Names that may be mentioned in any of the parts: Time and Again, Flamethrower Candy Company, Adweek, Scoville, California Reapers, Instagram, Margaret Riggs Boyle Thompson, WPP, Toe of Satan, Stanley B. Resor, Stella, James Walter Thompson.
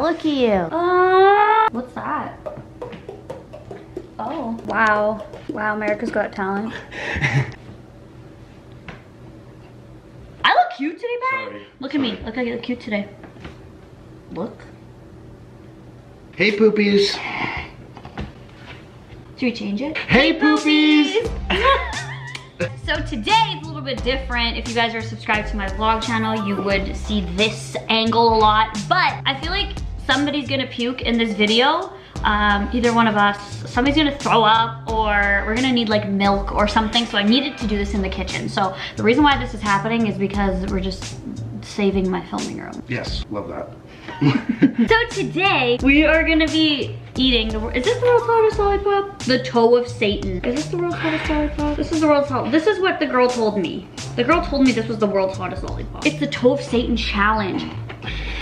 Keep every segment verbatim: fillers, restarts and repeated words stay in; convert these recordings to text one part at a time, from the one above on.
Wow, look at you. Uh, what's that? Oh. Wow. Wow, America's Got Talent. I look cute today, Pat. Sorry. Look Sorry. at me. Look, I look cute today. Look. Hey, poopies. Should we change it? Hey, hey poopies. poopies. So today is a little bit different. If you guys are subscribed to my vlog channel, you would see this angle a lot, but I feel like somebody's gonna puke in this video. Um, either one of us, somebody's gonna throw up, or we're gonna need like milk or something, so I needed to do this in the kitchen. So the reason why this is happening is because we're just saving my filming room. Yes, love that. So today, we are gonna be eating the, is this the world's hottest lollipop? The Toe of Satan. Is this the world's hottest lollipop? This is the world's hottest, this is what the girl told me. The girl told me this was the world's hottest lollipop. It's the Toe of Satan challenge.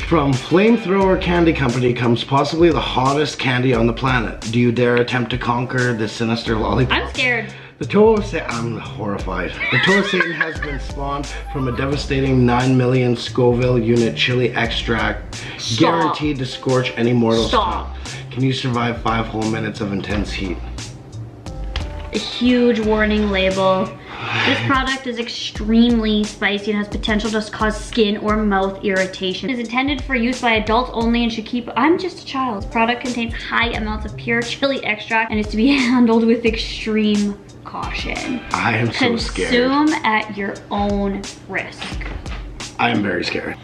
From Flamethrower Candy Company comes possibly the hottest candy on the planet. Do you dare attempt to conquer this sinister lollipop? I'm scared. The Toe of Satan, I'm horrified. The Toe of Satan has been spawned from a devastating nine million Scoville unit chili extract. Stop. Guaranteed to scorch any mortal's tongue. Can you survive five whole minutes of intense heat? A huge warning label. This product is extremely spicy and has potential to cause skin or mouth irritation. It is intended for use by adults only and should keep, I'm just a child. This product contains high amounts of pure chili extract and is to be handled with extreme caution. I am so scared. Consume at your own risk. I am very scared.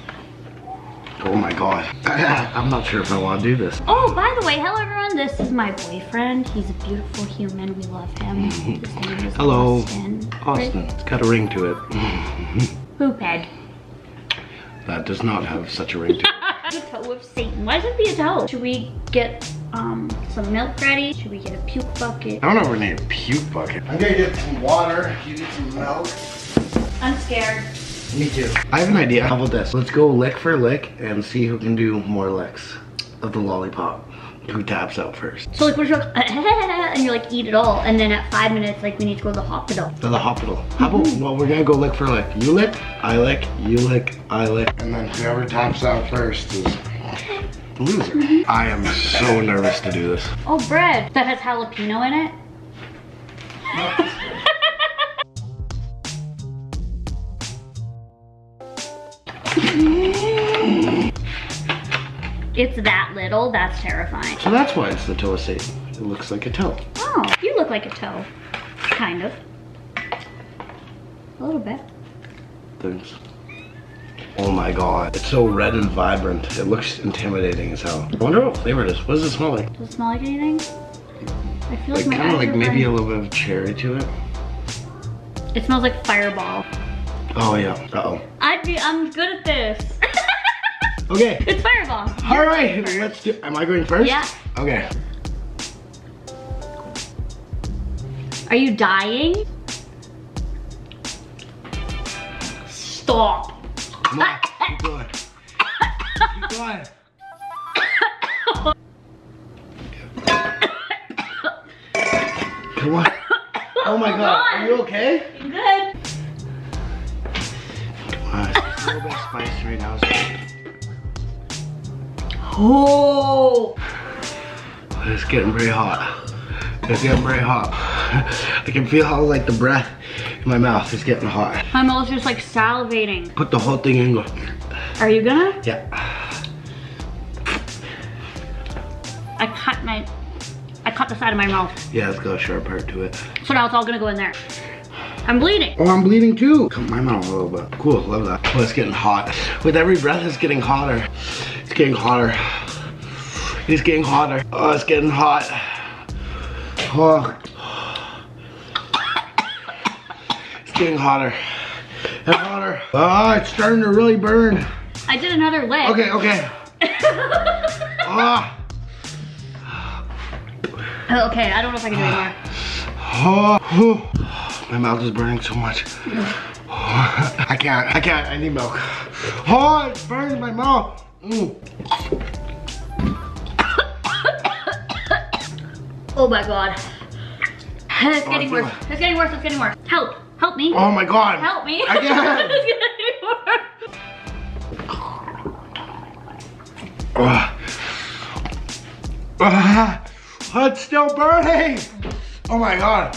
Oh my god. I'm not sure if I want to do this. Oh, by the way, hello everyone. This is my boyfriend. He's a beautiful human. We love him. His name is hello. Austin. Austin. Right? It's got a ring to it. Poophead. That does not have such a ring to it. The Toe of Satan. Why does it be a toe? Should we get um, some milk ready? Should we get a puke bucket? I don't know if we're gonna need a puke bucket. I'm gonna get some water. You get some milk. I'm scared. Me too. I have an idea. How about this? Let's go lick for lick and see who can do more licks of the lollipop. Who taps out first? So like we're just like, and you're like eat it all, and then at five minutes like we need to go to the hospital. To the hospital. How about mm-hmm. well we're gonna go lick for lick. You lick, I lick, you lick, I lick, and then whoever taps out first is the loser. Mm-hmm. I am so nervous to do this. Oh, bread that has jalapeno in it. It's that little, that's terrifying. So that's why it's the Toe of Satan. It looks like a toe. Oh, you look like a toe. Kind of. A little bit. Thanks. Oh my god. It's so red and vibrant. It looks intimidating as hell. I wonder what flavor it is. What does it smell like? Does it smell like anything? I feel like, like kind of like maybe running. a little bit of cherry to it. It smells like Fireball. Oh yeah. Uh-oh. I'd be I'm good at this. Okay. It's Fireball. All right, let's do, am I going first? Yeah. Okay. Are you dying? Stop. Come on, keep going. Keep going. Come on. Oh my god, are you okay? I'm good. Come on, it's a little bit spicy right now. So oh, it's getting very hot. It's getting very hot. I can feel how like the breath in my mouth is getting hot. My mouth's just like salivating. Put the whole thing in. Go. Are you gonna? Yeah. I cut my, I cut the side of my mouth. Yeah, it's got a sharp part to it. So now it's all gonna go in there. I'm bleeding. Oh, I'm bleeding too. Cut my mouth a little bit. Cool, love that. Oh, it's getting hot. With every breath, it's getting hotter. It's getting hotter. It's getting hotter. Oh, it's getting hot. Oh. It's getting hotter and hotter. Oh, it's starting to really burn. I did another lick. Okay, okay. Oh. Okay, I don't know if I can do anymore. Oh. Oh. My mouth is burning so much. Oh. I can't, I can't, I need milk. Oh, it's burning my mouth. Mm. Oh my god. It's getting oh, worse. It's getting worse. It's getting worse. Help. Help me. Oh my god. Help me. I can't. It's getting worse. Oh. Ah, it's still burning. Oh my God.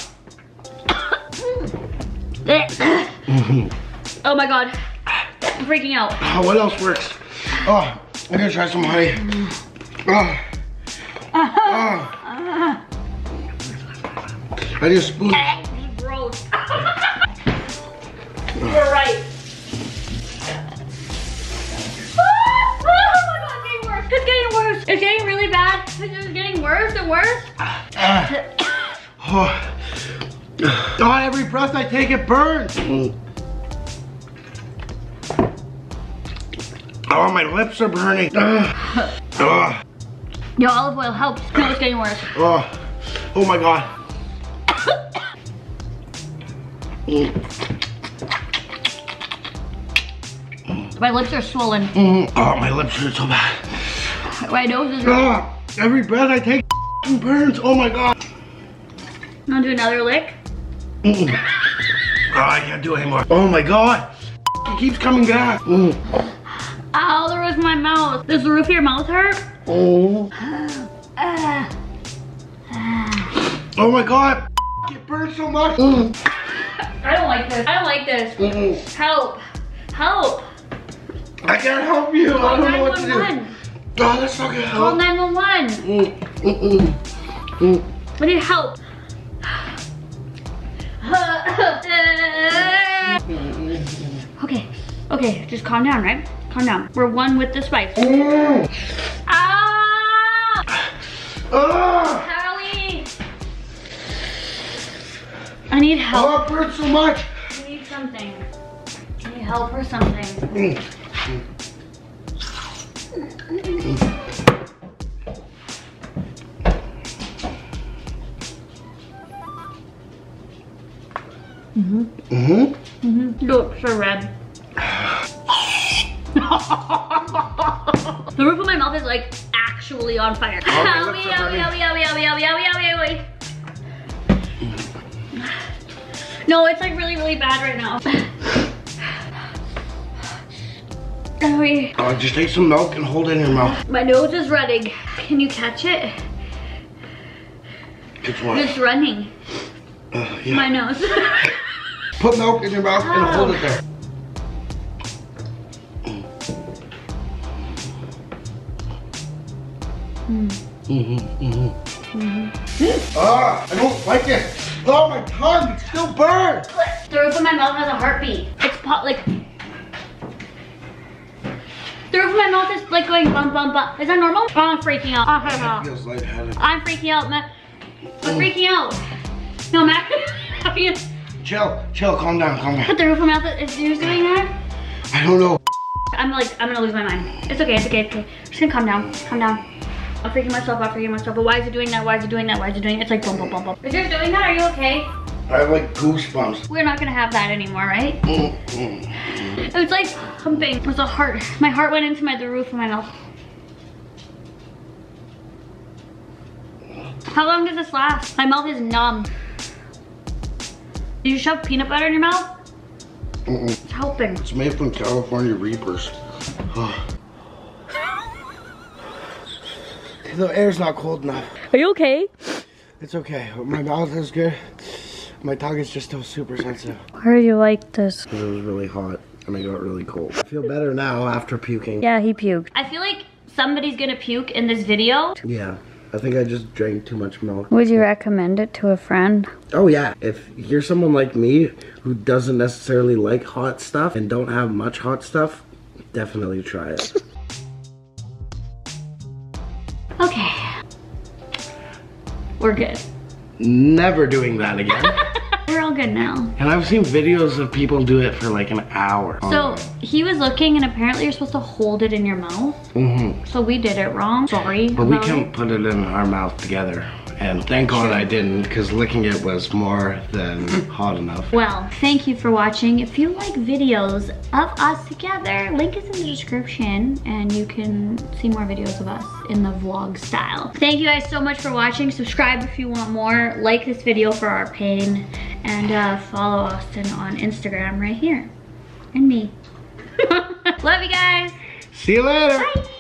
Oh my God. I'm freaking out. Oh, what else works? Oh, I'm gonna try some honey. Oh. Oh. I just blew. Gross. You're right. Oh my God, it's getting worse. It's getting worse. It's getting really bad. It's getting worse and worse. Uh, oh. God, every breath I take, it burns. Oh, my lips are burning. Uh, uh. Yo, olive oil helps. No, it's getting worse. Oh, oh my God. My lips are swollen. Mm. Oh, my lips are so bad. My nose is. Uh, every breath I take, it burns. Oh my God. Wanna do another lick? Mm-mm. Oh, I can't do it anymore. Oh my God. It keeps coming back. Mm. Ow, there was my mouth. Does the roof of your mouth hurt? Oh. Uh, uh. Oh my God. It burns so much. Mm. I don't like this. I don't like this. Mm-mm. Help. Help. I can't help you. Call I don't know what to do. Oh, that's not gonna help. Call nine one one. Mm-mm. Mm. I need help. Okay, okay, just calm down, right? Calm down. We're one with the spice. Mm. Ah! Ah! Hallie! I need help. Oh, it hurts so much. I need something. I need help or something. Mm. Mm. Mm-hmm. Mm-hmm. Mm-hmm. Look, so red. The roof of my mouth is like actually on fire. Oh, owie, owie, owie, owie, owie, owie, owie, owie, owie. No, it's like really, really bad right now. Owie. Oh, just take some milk and hold it in your mouth. My nose is running. Can you catch it? It's what? It's running. Uh, yeah. My nose. Put milk in your mouth oh. and hold it there. Mm. Mm-hmm, mm-hmm. Mm-hmm. Ah, I don't like it. Oh, my tongue, it still burns. The roof of my mouth has a heartbeat. It's pop, like. The roof of my mouth is like going bum, bum, bum. Is that normal? Oh, I'm freaking out. Oh, her, her. It feels lightheaded. I'm freaking out, man. I'm mm. freaking out. No, Mac. Chill, chill, calm down, calm down. Put the roof of my mouth is yours doing that? I don't know. I'm like, I'm gonna lose my mind. It's okay, it's okay, it's okay. I'm just gonna calm down, calm down. I'm freaking myself out, freaking myself. But why is it doing that? Why is it doing that? Why is it doing it? It's like bump, bump, bump, bump. Is yours doing that? Are you okay? I have like goosebumps. We're not gonna have that anymore, right? Mm-hmm. It's like humping. It was a heart. My heart went into my the roof of my mouth. How long does this last? My mouth is numb. Did you shove peanut butter in your mouth? Mm-mm. It's helping. It's made from California Reapers. The air's not cold enough. Are you okay? It's okay. My mouth is good. My tongue is just still super sensitive. Why are you like this? Because it was really hot and I got really cold. I feel better now after puking. Yeah, he puked. I feel like somebody's gonna puke in this video. Yeah. I think I just drank too much milk. Would you recommend it to a friend? Oh yeah, if you're someone like me who doesn't necessarily like hot stuff and don't have much hot stuff, definitely try it. Okay. We're good. Never doing that again. We're all good now. And I've seen videos of people do it for like an hour. So he was looking and apparently you're supposed to hold it in your mouth. Mm-hmm. So we did it wrong. Sorry. But we can't put it in our mouth together. And thank God I didn't, because licking it was more than hot enough. Well, thank you for watching. If you like videos of us together, link is in the description and you can see more videos of us in the vlog style. Thank you guys so much for watching. Subscribe if you want more. Like this video for our pain. And uh, follow Austin on Instagram right here. And me. Love you guys. See you later. Bye.